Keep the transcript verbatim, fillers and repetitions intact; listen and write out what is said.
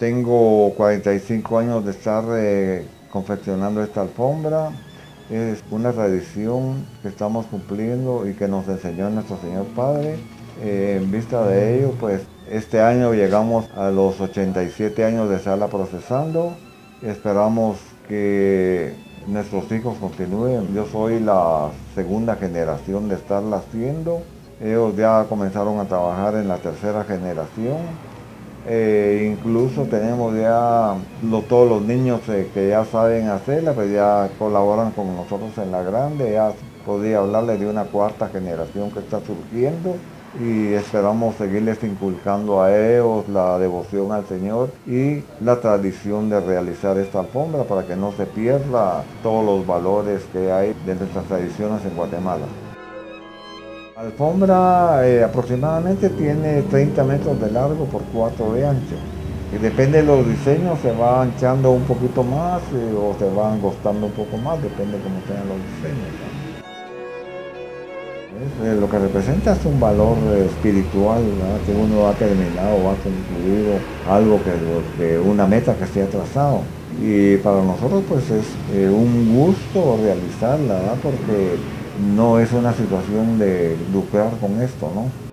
Tengo cuarenta y cinco años de estar eh, confeccionando esta alfombra. Es una tradición que estamos cumpliendo y que nos enseñó nuestro Señor Padre. Eh, en vista de ello, pues este año llegamos a los ochenta y siete años de estarla procesando. Esperamos que nuestros hijos continúen. Yo soy la segunda generación de estarla haciendo. Ellos ya comenzaron a trabajar en la tercera generación. Eh, incluso tenemos ya lo, todos los niños eh, que ya saben hacerla, pues ya colaboran con nosotros en la grande. Ya podría hablarles de una cuarta generación que está surgiendo. Y esperamos seguirles inculcando a ellos la devoción al Señor y la tradición de realizar esta alfombra para que no se pierda todos los valores que hay de nuestras tradiciones en Guatemala. La alfombra eh, aproximadamente tiene treinta metros de largo por cuatro de ancho. Y depende de los diseños, se va anchando un poquito más eh, o se va angostando un poco más, depende de cómo tengan los diseños, ¿no? Eh, lo que representa es un valor eh, espiritual, ¿verdad? Que uno ha terminado, ha concluido algo que, que una meta que se ha trazado. Y para nosotros pues es eh, un gusto realizarla, ¿verdad? Porque no es una situación de lucrar con esto, ¿no?